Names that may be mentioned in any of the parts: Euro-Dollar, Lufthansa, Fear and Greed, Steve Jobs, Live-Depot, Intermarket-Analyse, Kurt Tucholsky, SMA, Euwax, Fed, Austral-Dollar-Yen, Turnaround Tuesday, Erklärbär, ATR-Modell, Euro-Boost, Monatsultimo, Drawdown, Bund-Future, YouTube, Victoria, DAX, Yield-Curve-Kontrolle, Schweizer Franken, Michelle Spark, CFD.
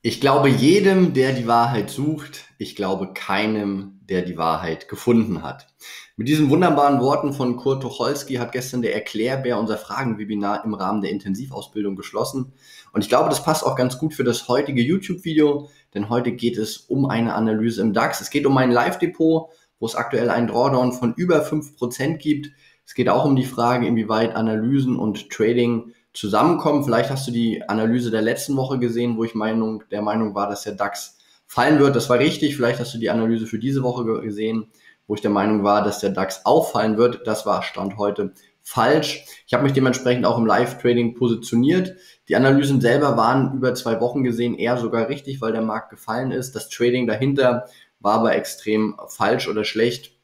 Ich glaube jedem, der die Wahrheit sucht, ich glaube keinem, der die Wahrheit gefunden hat. Mit diesen wunderbaren Worten von Kurt Tucholsky hat gestern der Erklärbär unser Fragenwebinar im Rahmen der Intensivausbildung geschlossen. Und ich glaube, das passt auch ganz gut für das heutige YouTube-Video, denn heute geht es um eine Analyse im DAX. Es geht um ein Live-Depot, wo es aktuell einen Drawdown von über 5% gibt. Es geht auch um die Frage, inwieweit Analysen und Trading zusammenkommen. Vielleicht hast du die Analyse der letzten Woche gesehen, wo ich der Meinung war, dass der DAX fallen wird. Das war richtig. Vielleicht hast du die Analyse für diese Woche gesehen, wo ich der Meinung war, dass der DAX auffallen wird. Das war Stand heute falsch. Ich habe mich dementsprechend auch im Live-Trading positioniert. Die Analysen selber waren über 2 Wochen gesehen eher sogar richtig, weil der Markt gefallen ist. Das Trading dahinter war aber extrem falsch oder schlecht,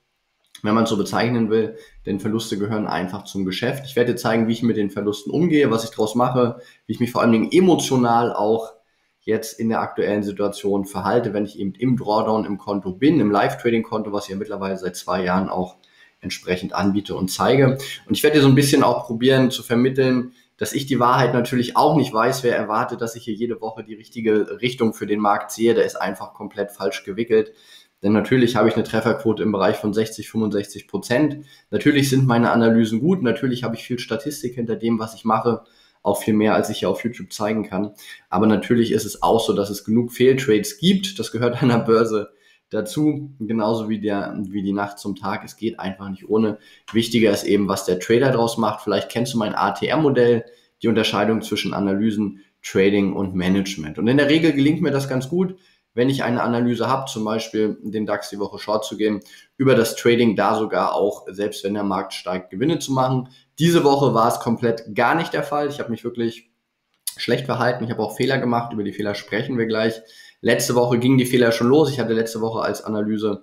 wenn man es so bezeichnen will, denn Verluste gehören einfach zum Geschäft. Ich werde dir zeigen, wie ich mit den Verlusten umgehe, was ich daraus mache, wie ich mich vor allen Dingen emotional auch jetzt in der aktuellen Situation verhalte, wenn ich eben im Drawdown im Konto bin, im Live-Trading-Konto, was ich ja mittlerweile seit 2 Jahren auch entsprechend anbiete und zeige. Und ich werde dir so ein bisschen auch probieren zu vermitteln, dass ich die Wahrheit natürlich auch nicht weiß. Wer erwartet, dass ich hier jede Woche die richtige Richtung für den Markt sehe, der ist einfach komplett falsch gewickelt. Denn natürlich habe ich eine Trefferquote im Bereich von 60-65%. Natürlich sind meine Analysen gut. Natürlich habe ich viel Statistik hinter dem, was ich mache. Auch viel mehr, als ich hier auf YouTube zeigen kann. Aber natürlich ist es auch so, dass es genug Fehltrades gibt. Das gehört einer Börse dazu, genauso wie die Nacht zum Tag. Es geht einfach nicht ohne. Wichtiger ist eben, was der Trader draus macht. Vielleicht kennst du mein ATR-Modell, die Unterscheidung zwischen Analysen, Trading und Management. Und in der Regel gelingt mir das ganz gut, wenn ich eine Analyse habe, zum Beispiel den DAX die Woche short zu gehen, über das Trading da sogar auch, selbst wenn der Markt steigt, Gewinne zu machen. Diese Woche war es komplett gar nicht der Fall. Ich habe mich wirklich schlecht verhalten. Ich habe auch Fehler gemacht. Über die Fehler sprechen wir gleich. Letzte Woche gingen die Fehler schon los. Ich hatte letzte Woche als Analyse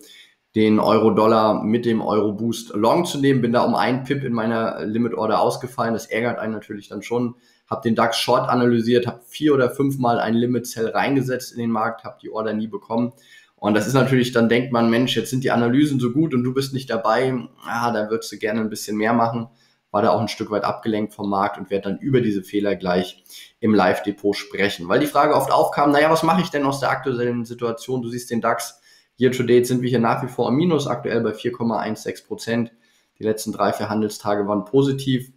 den Euro-Dollar mit dem Euro-Boost long zu nehmen. Bin da um 1 Pip in meiner Limit-Order ausgefallen. Das ärgert einen natürlich dann schon. Habe den DAX short analysiert, habe 4- oder 5-mal ein Limit-Sell reingesetzt in den Markt, habe die Order nie bekommen. Und das ist natürlich, dann denkt man, Mensch, jetzt sind die Analysen so gut und du bist nicht dabei. Ah, da würdest du gerne ein bisschen mehr machen. War da auch ein Stück weit abgelenkt vom Markt und werde dann über diese Fehler gleich im Live-Depot sprechen. Weil die Frage oft aufkam, naja, was mache ich denn aus der aktuellen Situation? Du siehst den DAX, year-to-date sind wir hier nach wie vor im Minus, aktuell bei 4,16%. Die letzten 3, 4 Handelstage waren positiv.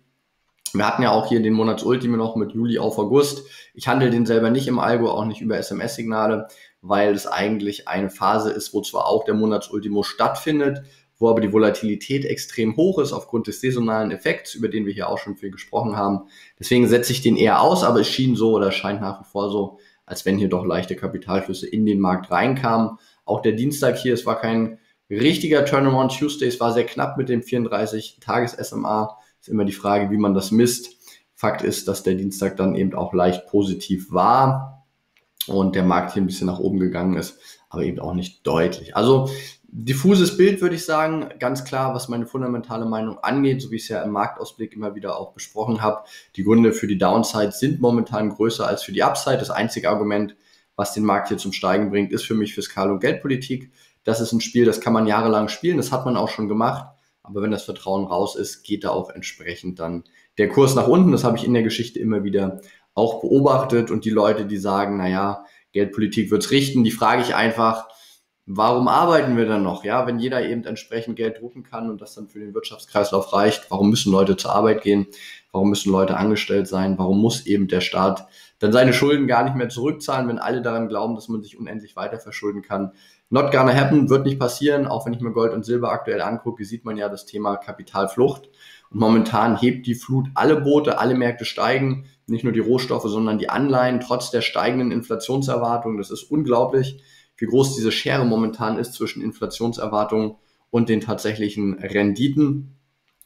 Wir hatten ja auch hier den Monatsultimo noch mit Juli auf August. Ich handle den selber nicht im Algo, auch nicht über SMS-Signale, weil es eigentlich eine Phase ist, wo zwar auch der Monatsultimo stattfindet, wo aber die Volatilität extrem hoch ist aufgrund des saisonalen Effekts, über den wir hier auch schon viel gesprochen haben. Deswegen setze ich den eher aus, aber es schien so oder scheint nach wie vor so, als wenn hier doch leichte Kapitalflüsse in den Markt reinkamen. Auch der Dienstag hier, es war kein richtiger Turnaround Tuesday, es war sehr knapp mit dem 34-Tages-SMA. Ist immer die Frage, wie man das misst. Fakt ist, dass der Dienstag dann eben auch leicht positiv war und der Markt hier ein bisschen nach oben gegangen ist, aber eben auch nicht deutlich. Also diffuses Bild, würde ich sagen, ganz klar, was meine fundamentale Meinung angeht, so wie ich es ja im Marktausblick immer wieder auch besprochen habe. Die Gründe für die Downside sind momentan größer als für die Upside. Das einzige Argument, was den Markt hier zum Steigen bringt, ist für mich Fiskal- und Geldpolitik. Das ist ein Spiel, das kann man jahrelang spielen, das hat man auch schon gemacht. Aber wenn das Vertrauen raus ist, geht da auch entsprechend dann der Kurs nach unten. Das habe ich in der Geschichte immer wieder auch beobachtet. Und die Leute, die sagen, naja, Geldpolitik wird's richten, die frage ich einfach, warum arbeiten wir dann noch? Ja, wenn jeder eben entsprechend Geld drucken kann und das dann für den Wirtschaftskreislauf reicht, warum müssen Leute zur Arbeit gehen? Warum müssen Leute angestellt sein? Warum muss eben der Staat dann seine Schulden gar nicht mehr zurückzahlen, wenn alle daran glauben, dass man sich unendlich weiter verschulden kann? Not gonna happen, wird nicht passieren. Auch wenn ich mir Gold und Silber aktuell angucke, sieht man ja das Thema Kapitalflucht. Und momentan hebt die Flut alle Boote, alle Märkte steigen, nicht nur die Rohstoffe, sondern die Anleihen, trotz der steigenden Inflationserwartung. Das ist unglaublich, wie groß diese Schere momentan ist zwischen Inflationserwartungen und den tatsächlichen Renditen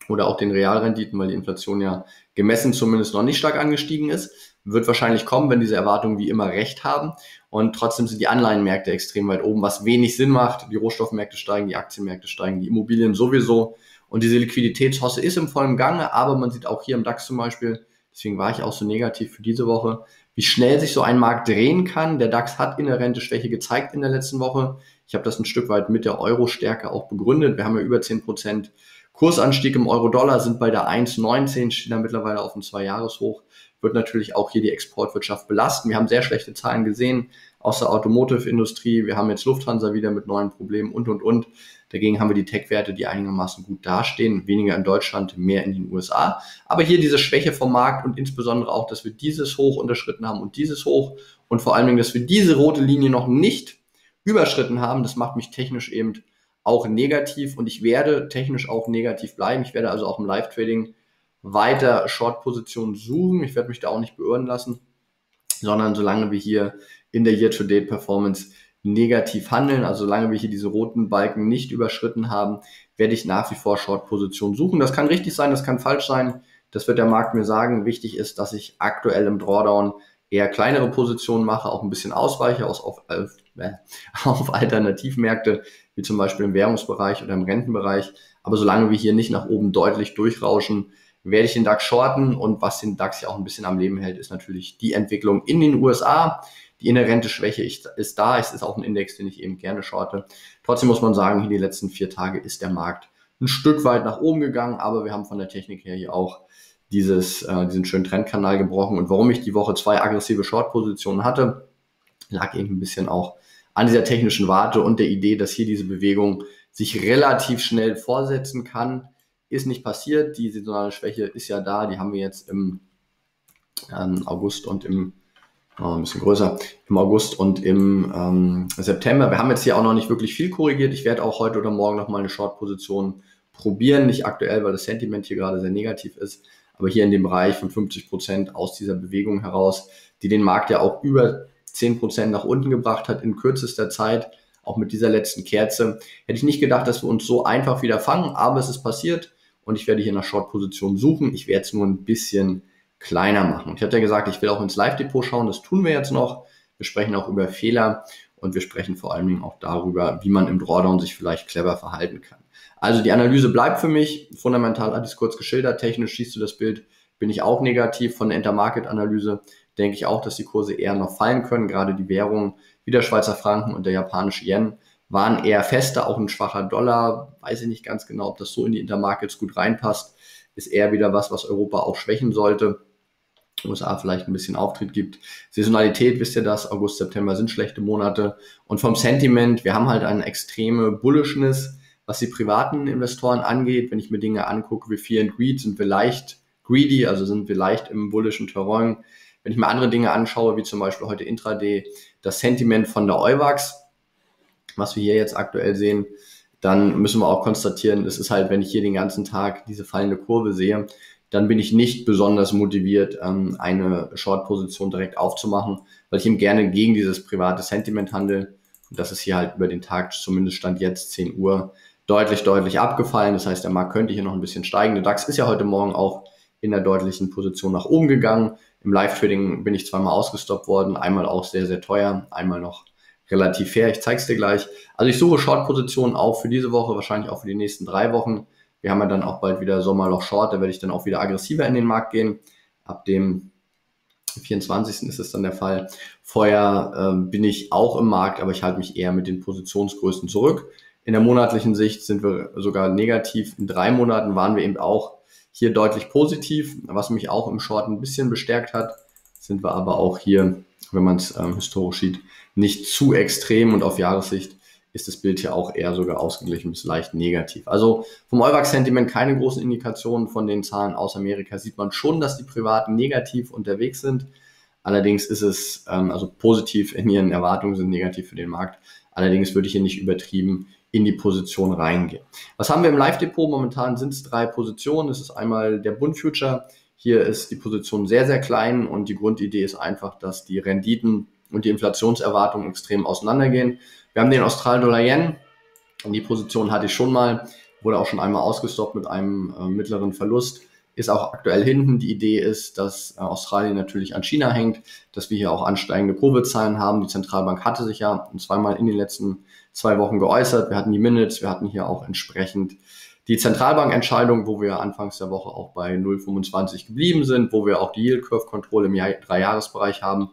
oder auch den Realrenditen, weil die Inflation ja gemessen zumindest noch nicht stark angestiegen ist. Wird wahrscheinlich kommen, wenn diese Erwartungen wie immer recht haben. Und trotzdem sind die Anleihenmärkte extrem weit oben, was wenig Sinn macht. Die Rohstoffmärkte steigen, die Aktienmärkte steigen, die Immobilien sowieso. Und diese Liquiditätshosse ist im vollen Gange, aber man sieht auch hier im DAX zum Beispiel, deswegen war ich auch so negativ für diese Woche, wie schnell sich so ein Markt drehen kann. Der DAX hat inhärente Schwäche gezeigt in der letzten Woche. Ich habe das ein Stück weit mit der Euro-Stärke auch begründet. Wir haben ja über 10% Kursanstieg im Euro-Dollar, sind bei der 1,19, stehen da mittlerweile auf dem 2-Jahres-Hoch. Wird natürlich auch hier die Exportwirtschaft belasten. Wir haben sehr schlechte Zahlen gesehen. aus der Automotive-Industrie. Wir haben jetzt Lufthansa wieder mit neuen Problemen und. Dagegen haben wir die Tech-Werte, die einigermaßen gut dastehen, weniger in Deutschland, mehr in den USA. Aber hier diese Schwäche vom Markt und insbesondere auch, dass wir dieses Hoch unterschritten haben und dieses Hoch und vor allen Dingen, dass wir diese rote Linie noch nicht überschritten haben, das macht mich technisch eben auch negativ und ich werde technisch auch negativ bleiben. Ich werde also auch im Live-Trading weiter Short-Positionen suchen. Ich werde mich da auch nicht beirren lassen, sondern solange wir hier in der Year-to-Date-Performance negativ handeln, also solange wir hier diese roten Balken nicht überschritten haben, werde ich nach wie vor Short-Positionen suchen. Das kann richtig sein, das kann falsch sein, das wird der Markt mir sagen. Wichtig ist, dass ich aktuell im Drawdown eher kleinere Positionen mache, auch ein bisschen ausweiche auf Alternativmärkte, wie zum Beispiel im Währungsbereich oder im Rentenbereich. Aber solange wir hier nicht nach oben deutlich durchrauschen, werde ich den DAX shorten. Und was den DAX ja auch ein bisschen am Leben hält, ist natürlich die Entwicklung in den USA. Die inhärente Schwäche ist da. Es ist auch ein Index, den ich eben gerne shorte. Trotzdem muss man sagen, hier die letzten 4 Tage ist der Markt ein Stück weit nach oben gegangen. Aber wir haben von der Technik her hier auch diesen schönen Trendkanal gebrochen. Und warum ich die Woche 2 aggressive Short-Positionen hatte, lag eben ein bisschen auch an dieser technischen Warte und der Idee, dass hier diese Bewegung sich relativ schnell vorsetzen kann. Ist nicht passiert. Die saisonale Schwäche ist ja da. Die haben wir jetzt im August und im September. Wir haben jetzt hier auch noch nicht wirklich viel korrigiert. Ich werde auch heute oder morgen nochmal eine Short-Position probieren. Nicht aktuell, weil das Sentiment hier gerade sehr negativ ist. Aber hier in dem Bereich von 50% aus dieser Bewegung heraus, die den Markt ja auch über 10% nach unten gebracht hat in kürzester Zeit, auch mit dieser letzten Kerze, hätte ich nicht gedacht, dass wir uns so einfach wieder fangen, aber es ist passiert und ich werde hier nach Short-Positionen suchen. Ich werde es nur ein bisschen kleiner machen. Ich hatte ja gesagt, ich will auch ins Live-Depot schauen, das tun wir jetzt noch. Wir sprechen auch über Fehler und wir sprechen vor allen Dingen auch darüber, wie man im Drawdown sich vielleicht clever verhalten kann. Also die Analyse bleibt für mich. Fundamental hatte ich es kurz geschildert, technisch siehst du das Bild, bin ich auch negativ. Von der Intermarket-Analyse denke ich auch, dass die Kurse eher noch fallen können. Gerade die Währungen wie der Schweizer Franken und der japanische Yen waren eher fester, auch ein schwacher Dollar. Weiß ich nicht ganz genau, ob das so in die Intermarkets gut reinpasst. Ist eher wieder was Europa auch schwächen sollte. USA vielleicht ein bisschen Auftritt gibt. Saisonalität, wisst ihr das, August, September sind schlechte Monate. Und vom Sentiment, wir haben halt eine extreme Bullishness, was die privaten Investoren angeht. Wenn ich mir Dinge angucke wie Fear and Greed, sind wir leicht greedy, also sind wir leicht im bullischen Terrain. Wenn ich mir andere Dinge anschaue, wie zum Beispiel heute Intraday, das Sentiment von der Euwax, was wir hier jetzt aktuell sehen, dann müssen wir auch konstatieren, es ist halt, wenn ich hier den ganzen Tag diese fallende Kurve sehe, dann bin ich nicht besonders motiviert, eine Short-Position direkt aufzumachen, weil ich eben gerne gegen dieses private Sentiment handle. Und das ist hier halt über den Tag, zumindest Stand jetzt 10 Uhr, deutlich abgefallen. Das heißt, der Markt könnte hier noch ein bisschen steigen. Der DAX ist ja heute Morgen auch in der deutlichen Position nach oben gegangen. Im Live-Trading bin ich zweimal ausgestoppt worden, einmal auch sehr teuer, einmal noch relativ fair. Ich zeige es dir gleich. Also ich suche Short-Positionen auch für diese Woche, wahrscheinlich auch für die nächsten 3 Wochen. Wir haben ja dann auch bald wieder Sommerloch Short, da werde ich dann auch wieder aggressiver in den Markt gehen. Ab dem 24. ist es dann der Fall. Vorher bin ich auch im Markt, aber ich halte mich eher mit den Positionsgrößen zurück. In der monatlichen Sicht sind wir sogar negativ. In 3 Monaten waren wir eben auch hier deutlich positiv, was mich auch im Short ein bisschen bestärkt hat. Sind wir aber auch hier, wenn man es historisch sieht, nicht zu extrem und auf Jahressicht ist das Bild hier auch eher sogar ausgeglichen bis leicht negativ. Also vom Euwax-Sentiment keine großen Indikationen. Von den Zahlen aus Amerika sieht man schon, dass die Privaten negativ unterwegs sind. Allerdings ist es, also positiv in ihren Erwartungen sind negativ für den Markt. Allerdings würde ich hier nicht übertrieben in die Position reingehen. Was haben wir im Live-Depot? Momentan sind es 3 Positionen. Es ist einmal der Bund-Future. Hier ist die Position sehr klein und die Grundidee ist einfach, dass die Renditen und die Inflationserwartungen extrem auseinandergehen. Wir haben den Austral-Dollar-Yen, die Position hatte ich schon mal, wurde auch schon einmal ausgestoppt mit einem mittleren Verlust, ist auch aktuell hinten. Die Idee ist, dass Australien natürlich an China hängt, dass wir hier auch ansteigende Covid-Zahlen haben. Die Zentralbank hatte sich ja zweimal in den letzten 2 Wochen geäußert. Wir hatten die Minutes, wir hatten hier auch entsprechend die Zentralbankentscheidung, wo wir anfangs der Woche auch bei 0,25 geblieben sind, wo wir auch die Yield-Curve-Kontrolle im 3-Jahres-Bereich haben.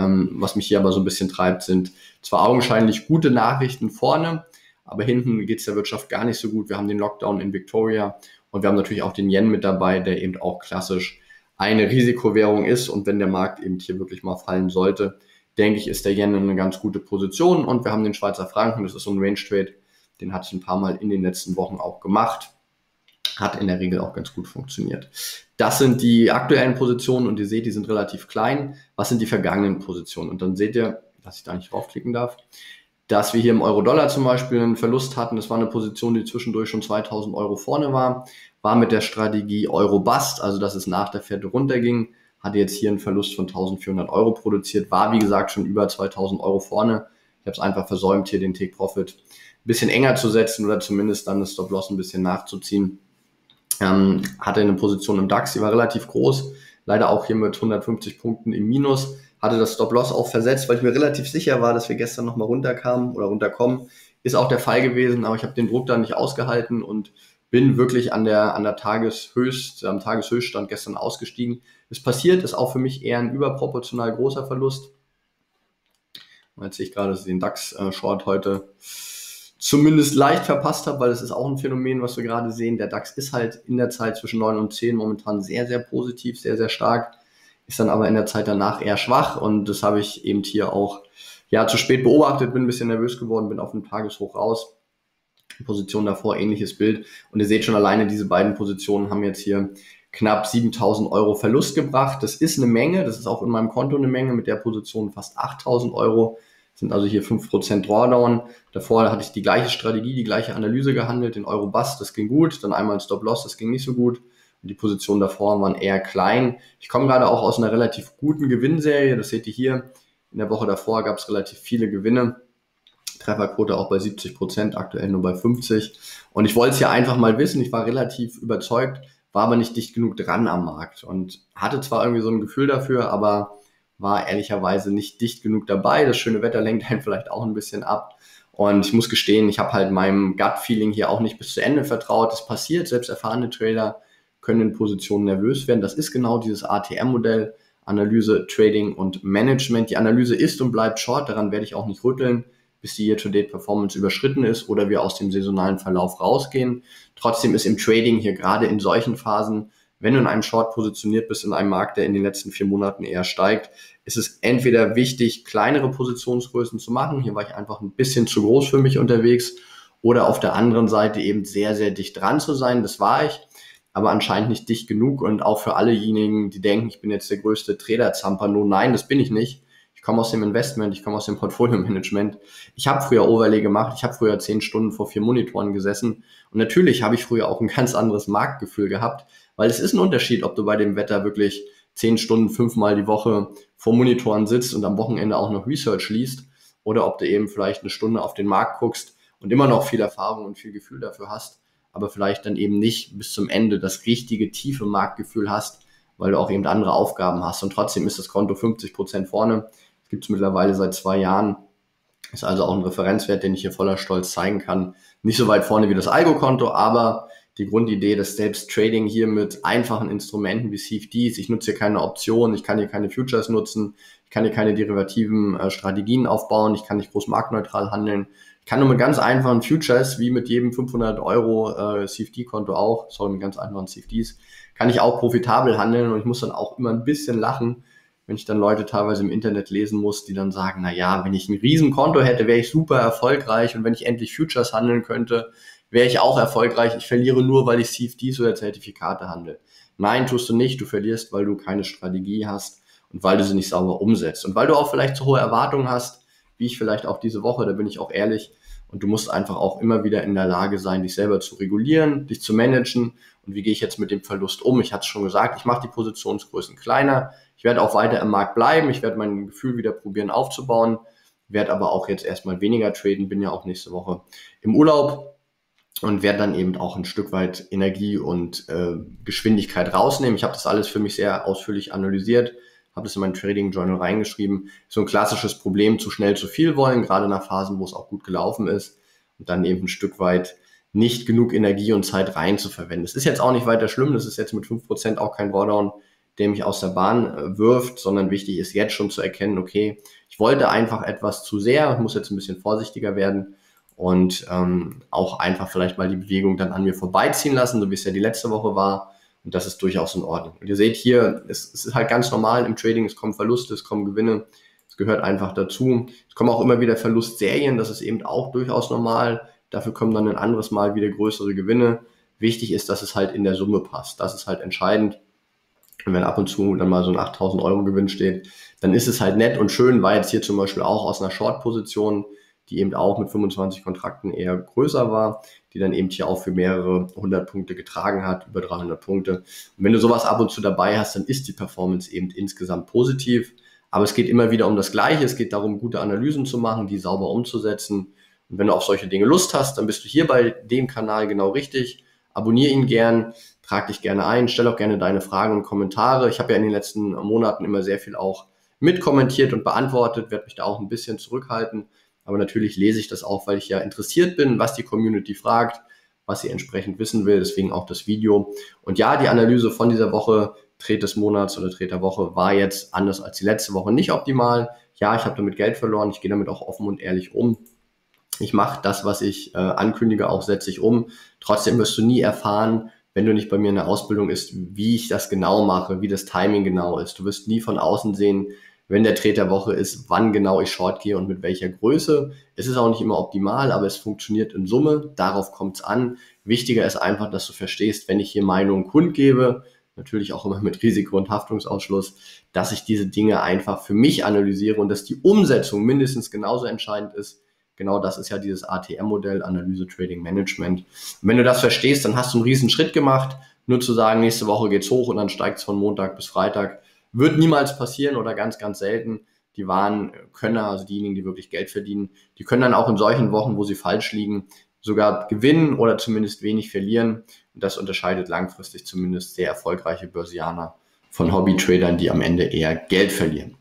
Was mich hier aber so ein bisschen treibt, sind zwar augenscheinlich gute Nachrichten vorne, aber hinten geht es der Wirtschaft gar nicht so gut. Wir haben den Lockdown in Victoria und wir haben natürlich auch den Yen mit dabei, der eben auch klassisch eine Risikowährung ist. Und wenn der Markt eben hier wirklich mal fallen sollte, denke ich, ist der Yen in eine ganz gute Position. Und wir haben den Schweizer Franken, das ist so ein Range-Trade, den hatte ich ein paar Mal in den letzten Wochen auch gemacht. Hat in der Regel auch ganz gut funktioniert. Das sind die aktuellen Positionen und ihr seht, die sind relativ klein. Was sind die vergangenen Positionen? Und dann seht ihr, dass ich da nicht draufklicken darf, dass wir hier im Euro-Dollar zum Beispiel einen Verlust hatten. Das war eine Position, die zwischendurch schon 2000 Euro vorne war. War mit der Strategie Euro-Bust, also dass es nach der Fed runterging. Hatte jetzt hier einen Verlust von 1400 Euro produziert. War, wie gesagt, schon über 2000 Euro vorne. Ich habe es einfach versäumt, hier den Take-Profit ein bisschen enger zu setzen oder zumindest dann das Stop-Loss ein bisschen nachzuziehen. Hatte eine Position im DAX, die war relativ groß. Leider auch hier mit 150 Punkten im Minus. Hatte das Stop-Loss auch versetzt, weil ich mir relativ sicher war, dass wir gestern nochmal runterkamen oder runterkommen. Ist auch der Fall gewesen, aber ich habe den Druck da nicht ausgehalten und bin wirklich am Tageshöchststand gestern ausgestiegen. Ist passiert, ist auch für mich eher ein überproportional großer Verlust. Jetzt sehe ich gerade, dass ich den DAX-Short heute zumindest leicht verpasst habe, weil das ist auch ein Phänomen, was wir gerade sehen. Der DAX ist halt in der Zeit zwischen 9 und 10 momentan sehr, sehr positiv, sehr, sehr stark, ist dann aber in der Zeit danach eher schwach und das habe ich eben hier auch ja zu spät beobachtet, bin ein bisschen nervös geworden, bin auf dem Tageshoch raus. Die Position davor, ähnliches Bild und ihr seht schon alleine, diese beiden Positionen haben jetzt hier knapp 7.000 Euro Verlust gebracht. Das ist eine Menge, das ist auch in meinem Konto eine Menge, mit der Position fast 8.000 Euro. Sind also hier 5% Drawdown. Davor hatte ich die gleiche Strategie, die gleiche Analyse gehandelt. Den Euro-Bust, das ging gut. Dann einmal ein Stop-Loss, das ging nicht so gut. Und die Positionen davor waren eher klein. Ich komme gerade auch aus einer relativ guten Gewinnserie. Das seht ihr hier. In der Woche davor gab es relativ viele Gewinne. Trefferquote auch bei 70%, aktuell nur bei 50. Und ich wollte es hier einfach mal wissen. Ich war relativ überzeugt, war aber nicht dicht genug dran am Markt. Und hatte zwar irgendwie so ein Gefühl dafür, aber war ehrlicherweise nicht dicht genug dabei. Das schöne Wetter lenkt einen vielleicht auch ein bisschen ab. Und ich muss gestehen, ich habe halt meinem Gut-Feeling hier auch nicht bis zu Ende vertraut. Das passiert, selbst erfahrene Trader können in Positionen nervös werden. Das ist genau dieses ATR-Modell, Analyse, Trading und Management. Die Analyse ist und bleibt short, daran werde ich auch nicht rütteln, bis die Year-to-Date-Performance überschritten ist oder wir aus dem saisonalen Verlauf rausgehen. Trotzdem ist im Trading hier gerade in solchen Phasen, wenn du in einem Short positioniert bist, in einem Markt, der in den letzten 4 Monaten eher steigt, ist es entweder wichtig, kleinere Positionsgrößen zu machen, hier war ich einfach ein bisschen zu groß für mich unterwegs, oder auf der anderen Seite eben sehr, sehr dicht dran zu sein, das war ich, aber anscheinend nicht dicht genug und auch für allejenigen, die denken, ich bin jetzt der größte Trader-Zampano, nein, das bin ich nicht, ich komme aus dem Investment, ich komme aus dem Portfolio-Management, ich habe früher Overlay gemacht, ich habe früher 10 Stunden vor 4 Monitoren gesessen und natürlich habe ich früher auch ein ganz anderes Marktgefühl gehabt, weil es ist ein Unterschied, ob du bei dem Wetter wirklich 10 Stunden 5-mal die Woche vor Monitoren sitzt und am Wochenende auch noch Research liest oder ob du eben vielleicht eine Stunde auf den Markt guckst und immer noch viel Erfahrung und viel Gefühl dafür hast, aber vielleicht dann eben nicht bis zum Ende das richtige tiefe Marktgefühl hast, weil du auch eben andere Aufgaben hast. Und trotzdem ist das Konto 50% vorne. Das gibt es mittlerweile seit 2 Jahren. Ist also auch ein Referenzwert, den ich hier voller Stolz zeigen kann. Nicht so weit vorne wie das Algo-Konto, aber die Grundidee, dass selbst Trading hier mit einfachen Instrumenten wie CFDs, ich nutze hier keine Optionen, ich kann hier keine Futures nutzen, ich kann hier keine derivativen Strategien aufbauen, ich kann nicht groß marktneutral handeln, ich kann nur mit ganz einfachen Futures, wie mit jedem 500 Euro CFD-Konto auch, sorry, mit ganz einfachen CFDs, kann ich auch profitabel handeln und ich muss dann auch immer ein bisschen lachen, wenn ich dann Leute teilweise im Internet lesen muss, die dann sagen, na ja, wenn ich ein Riesenkonto hätte, wäre ich super erfolgreich und wenn ich endlich Futures handeln könnte, wäre ich auch erfolgreich, ich verliere nur, weil ich CFDs oder Zertifikate handle. Nein, tust du nicht, du verlierst, weil du keine Strategie hast und weil du sie nicht sauber umsetzt. Und weil du auch vielleicht zu hohe Erwartungen hast, wie ich vielleicht auch diese Woche, da bin ich auch ehrlich. Und du musst einfach auch immer wieder in der Lage sein, dich selber zu regulieren, dich zu managen. Und wie gehe ich jetzt mit dem Verlust um? Ich hatte es schon gesagt, ich mache die Positionsgrößen kleiner. Ich werde auch weiter im Markt bleiben. Ich werde mein Gefühl wieder probieren aufzubauen. Werde aber auch jetzt erstmal weniger traden. Bin ja auch nächste Woche im Urlaub. Und werde dann eben auch ein Stück weit Energie und Geschwindigkeit rausnehmen. Ich habe das alles für mich sehr ausführlich analysiert, habe das in mein Trading Journal reingeschrieben. So ein klassisches Problem, zu schnell zu viel wollen, gerade nach Phasen, wo es auch gut gelaufen ist. Und dann eben ein Stück weit nicht genug Energie und Zeit rein zu verwenden. Das ist jetzt auch nicht weiter schlimm, das ist jetzt mit 5% auch kein Drawdown, der mich aus der Bahn wirft, sondern wichtig ist jetzt schon zu erkennen, okay, ich wollte einfach etwas zu sehr, ich muss jetzt ein bisschen vorsichtiger werden. Und auch einfach vielleicht mal die Bewegung dann an mir vorbeiziehen lassen, so wie es ja die letzte Woche war. Und das ist durchaus in Ordnung. Und ihr seht hier, es ist halt ganz normal im Trading, es kommen Verluste, es kommen Gewinne, es gehört einfach dazu. Es kommen auch immer wieder Verlustserien, das ist eben auch durchaus normal. Dafür kommen dann ein anderes Mal wieder größere Gewinne. Wichtig ist, dass es halt in der Summe passt. Das ist halt entscheidend. Und wenn ab und zu dann mal so ein 8.000 Euro Gewinn steht, dann ist es halt nett und schön, war jetzt hier zum Beispiel auch aus einer Short-Position, die eben auch mit 25 Kontrakten eher größer war, die dann eben hier auch für mehrere 100 Punkte getragen hat, über 300 Punkte. Und wenn du sowas ab und zu dabei hast, dann ist die Performance eben insgesamt positiv. Aber es geht immer wieder um das Gleiche. Es geht darum, gute Analysen zu machen, die sauber umzusetzen. Und wenn du auf solche Dinge Lust hast, dann bist du hier bei dem Kanal genau richtig. Abonniere ihn gern, trag dich gerne ein, stell auch gerne deine Fragen und Kommentare. Ich habe ja in den letzten Monaten immer sehr viel auch mitkommentiert und beantwortet, werde mich da auch ein bisschen zurückhalten. Aber natürlich lese ich das auch, weil ich ja interessiert bin, was die Community fragt, was sie entsprechend wissen will, deswegen auch das Video. Und ja, die Analyse von dieser Woche, Trade des Monats oder Trade der Woche, war jetzt anders als die letzte Woche nicht optimal. Ja, ich habe damit Geld verloren, ich gehe damit auch offen und ehrlich um. Ich mache das, was ich ankündige, auch setze ich um. Trotzdem wirst du nie erfahren, wenn du nicht bei mir in der Ausbildung bist, wie ich das genau mache, wie das Timing genau ist. Du wirst nie von außen sehen, wenn der Trade der Woche ist, wann genau ich Short gehe und mit welcher Größe. Es ist auch nicht immer optimal, aber es funktioniert in Summe. Darauf kommt es an. Wichtiger ist einfach, dass du verstehst, wenn ich hier Meinung kundgebe, natürlich auch immer mit Risiko- und Haftungsausschluss, dass ich diese Dinge einfach für mich analysiere und dass die Umsetzung mindestens genauso entscheidend ist. Genau das ist ja dieses ATR-Modell, Analyse, Trading, Management. Und wenn du das verstehst, dann hast du einen riesen Schritt gemacht. Nur zu sagen, nächste Woche geht's hoch und dann steigt es von Montag bis Freitag, wird niemals passieren oder ganz, ganz selten. Die wahren Könner, also diejenigen, die wirklich Geld verdienen, die können dann auch in solchen Wochen, wo sie falsch liegen, sogar gewinnen oder zumindest wenig verlieren. Und das unterscheidet langfristig zumindest sehr erfolgreiche Börsianer von Hobby-Tradern, die am Ende eher Geld verlieren.